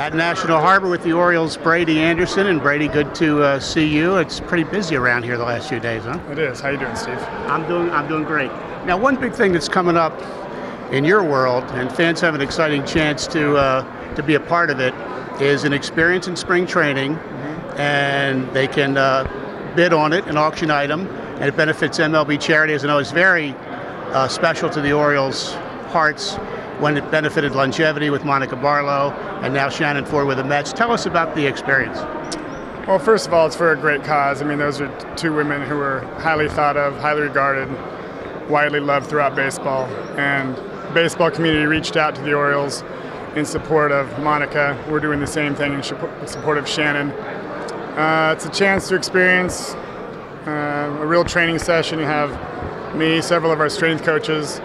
at National Harbor with the Orioles' Brady Anderson. And Brady, good to see you. It's pretty busy around here the last few days, huh? It is. How you doing, Steve? I'm doing great. Now, one big thing that's coming up in your world, and fans have an exciting chance to be a part of it, is an experience in spring training, and they can bid on it, an auction item, and it benefits MLB charities. And I was very special to the Orioles' hearts when it benefited longevity with Monica Barlow and now Shannon Ford with the Mets. Tell us about the experience. Well, first of all, it's for a great cause. I mean, those are two women who are highly thought of, highly regarded, widely loved throughout baseball. And the baseball community reached out to the Orioles in support of Monica. We're doing the same thing in support of Shannon. It's a chance to experience a real training session. You have me, several of our strength coaches,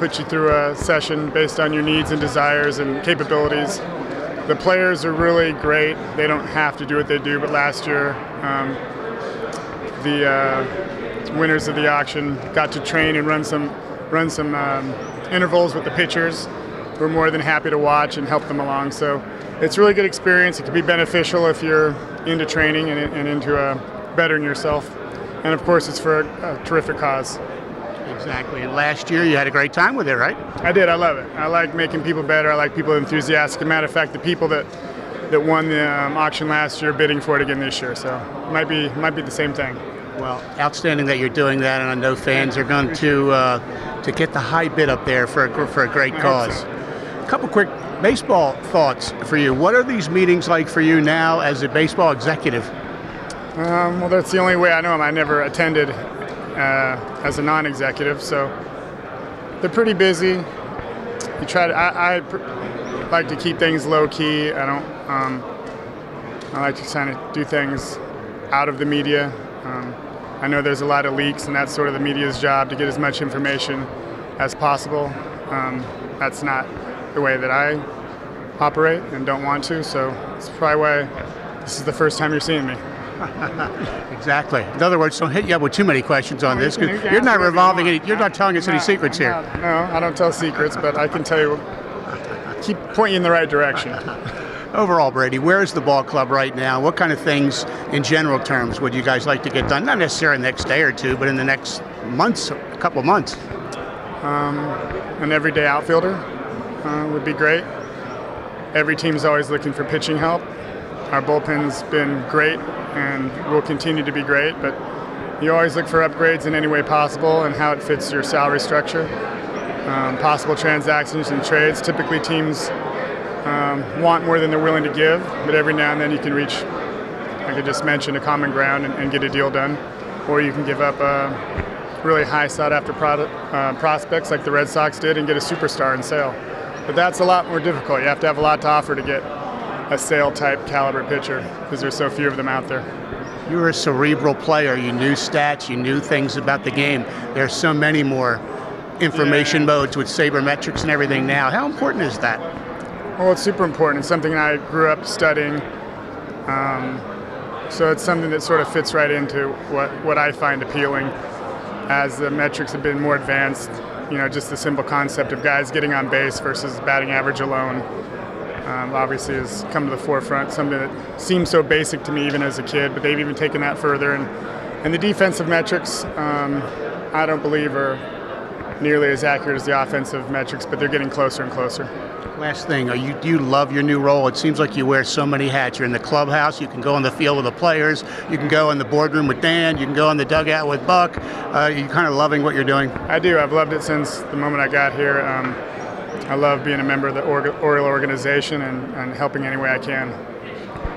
put you through a session based on your needs and desires and capabilities. The players are really great. They don't have to do what they do, but last year the winners of the auction got to train and run some intervals with the pitchers. We're more than happy to watch and help them along. So it's a really good experience. It can be beneficial if you're into training and into bettering yourself. And of course, it's for a terrific cause. Exactly. And last year you had a great time with it, right? I did. I love it. I like making people better. I like people enthusiastic. As a matter of fact, the people that won the auction last year bidding for it again this year. So it might be the same thing. Well, outstanding that you're doing that, and I know fans are going to get the high bid up there for a great cause. A couple quick baseball thoughts for you. What are these meetings like for you now as a baseball executive? Well, that's the only way I know them. I never attended as a non-executive, so they're pretty busy. You try to. I like to keep things low-key. I don't. I like to kind of do things out of the media. I know there's a lot of leaks, and that's sort of the media's job to get as much information as possible. That's not the way that I operate and don't want to, so it's probably why this is the first time you're seeing me. Exactly. In other words, don't hit you up with too many questions on this, because you're not revolving any, you're not telling us any secrets here. No, I don't tell secrets, but I can tell you, keep pointing in the right direction. Overall, Brady, where is the ball club right now? What kind of things, in general terms, would you guys like to get done? Not necessarily the next day or two, but in the next months, a couple of months. An everyday outfielder would be great. Every team's always looking for pitching help. Our bullpen's been great and will continue to be great, but you always look for upgrades in any way possible and how it fits your salary structure. Possible transactions and trades. Typically teams want more than they're willing to give, but every now and then you can reach, like I just mentioned, a common ground and get a deal done, or you can give up really high sought-after prospects like the Red Sox did and get a superstar in sale. But that's a lot more difficult. You have to have a lot to offer to get a sale-type caliber pitcher because there's so few of them out there. You were a cerebral player. You knew stats. You knew things about the game. There's so many more information modes with sabermetrics and everything now. How important is that? Well, it's super important. It's something I grew up studying, so it's something that sort of fits right into what I find appealing. As the metrics have been more advanced, you know, just the simple concept of guys getting on base versus batting average alone, obviously has come to the forefront. Something that seemed so basic to me even as a kid, but they've even taken that further. And the defensive metrics, I don't believe are nearly as accurate as the offensive metrics, but they're getting closer and closer. Last thing, do you love your new role? It seems like you wear so many hats. You're in the clubhouse, you can go on the field with the players, you can go in the boardroom with Dan, you can go in the dugout with Buck. You're kind of loving what you're doing? I do. I've loved it since the moment I got here. I love being a member of the Oriole organization and helping any way I can.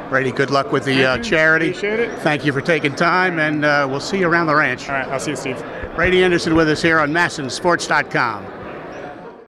Brady, good luck with the charity. Appreciate it. Thank you for taking time, and we'll see you around the ranch. All right, I'll see you, Steve. Brady Anderson with us here on MASNsports.com.